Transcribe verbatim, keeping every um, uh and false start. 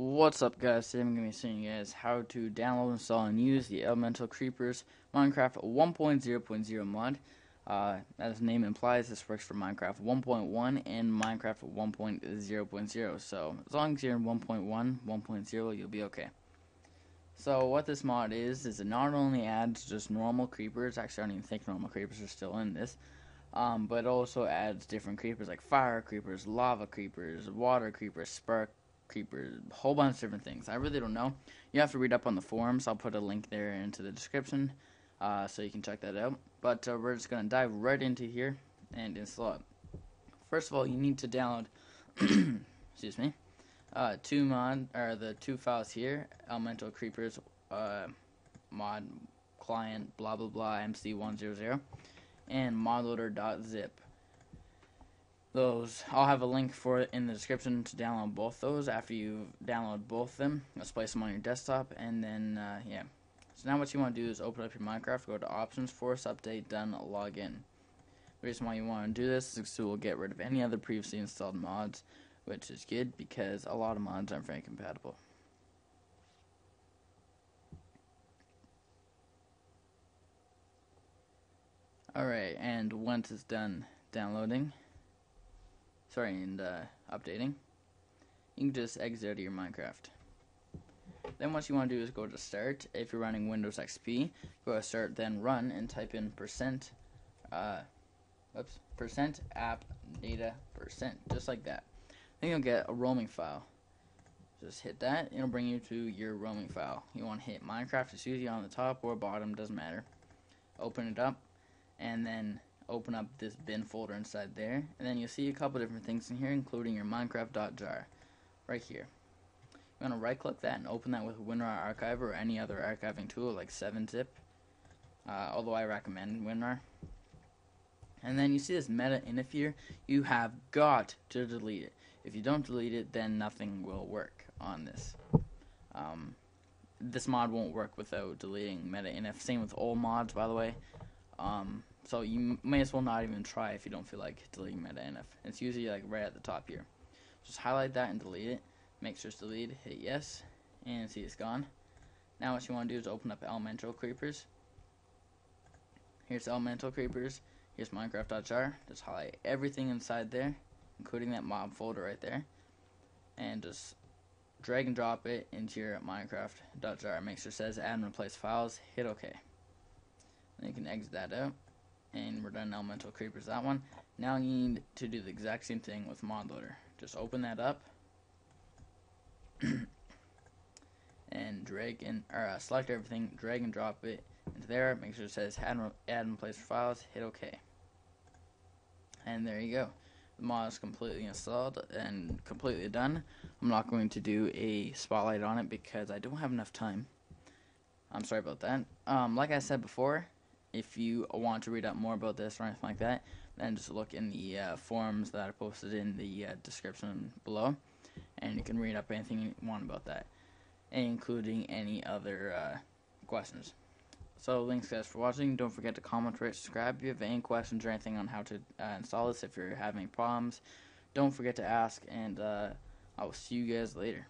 What's up, guys? Today I'm going to be showing you guys how to download, install, and use the Elemental Creepers Minecraft one point zero point zero mod. Uh, as the name implies, this works for Minecraft one point one and Minecraft one point zero point zero. So as long as you're in one point one, one point zero, you'll be okay. So what this mod is, is it not only adds just normal creepers, actually I don't even think normal creepers are still in this, um, but it also adds different creepers like fire creepers, lava creepers, water creepers, spark creepers, a whole bunch of different things. I really don't know. You have to read up on the forums. I'll put a link there into the description uh, so you can check that out. But uh, we're just going to dive right into here and install it. First of all, you need to download excuse me, uh, two mod, or the two files here, Elemental Creepers uh, mod client blah blah blah M C one zero zero and modloader.zip. Those, I'll have a link for it in the description to download both those. After you download both of them, just place them on your desktop, and then, uh, yeah. So now what you want to do is open up your Minecraft, go to Options, Force Update, Done, Login. The reason why you want to do this is so we'll get rid of any other previously installed mods, which is good because a lot of mods aren't very compatible. Alright, and once it's done downloading, Sorry, and uh, updating, you can just exit out of your Minecraft. Then what you want to do is go to Start. If you're running Windows X P, go to Start, then Run, and type in percent, uh, oops, percent app data percent, just like that. Then you'll get a roaming file. Just hit that, it'll bring you to your roaming file. You want to hit Minecraft, it's usually on the top or bottom, doesn't matter. Open it up, and then open up this bin folder inside there, and then you'll see a couple different things in here, including your Minecraft.jar right here. You want to right click that and open that with WinRAR archiver or any other archiving tool like seven zip, uh, although I recommend WinRAR. And then you see this meta I N F here, you have got to delete it. If you don't delete it, then nothing will work on this. Um, this mod won't work without deleting meta I N F, same with all mods, by the way. Um, So you may as well not even try if you don't feel like deleting meta I N F. It's usually like right at the top here. Just highlight that and delete it. Make sure it's deleted. Hit yes, and see it's gone. Now what you want to do is open up Elemental Creepers. Here's Elemental Creepers. Here's Minecraft.jar. Just highlight everything inside there, including that mob folder right there, and just drag and drop it into your Minecraft.jar. Make sure it says Add and Replace Files. Hit OK. Then you can exit that out. And we're done. Elemental Creepers, that one. Now you need to do the exact same thing with ModLoader. Just open that up and drag and or uh, select everything, drag and drop it into there. Make sure it says add and, add and place files. Hit OK. And there you go. The mod is completely installed and completely done. I'm not going to do a spotlight on it because I don't have enough time. I'm sorry about that. Um, like I said before, if you want to read up more about this or anything like that, then just look in the uh, forums that I posted in the uh, description below, and you can read up anything you want about that, including any other uh, questions. So thanks guys for watching. Don't forget to comment, rate, subscribe. If you have any questions or anything on how to uh, install this, if you're having problems, don't forget to ask, and uh, I will see you guys later.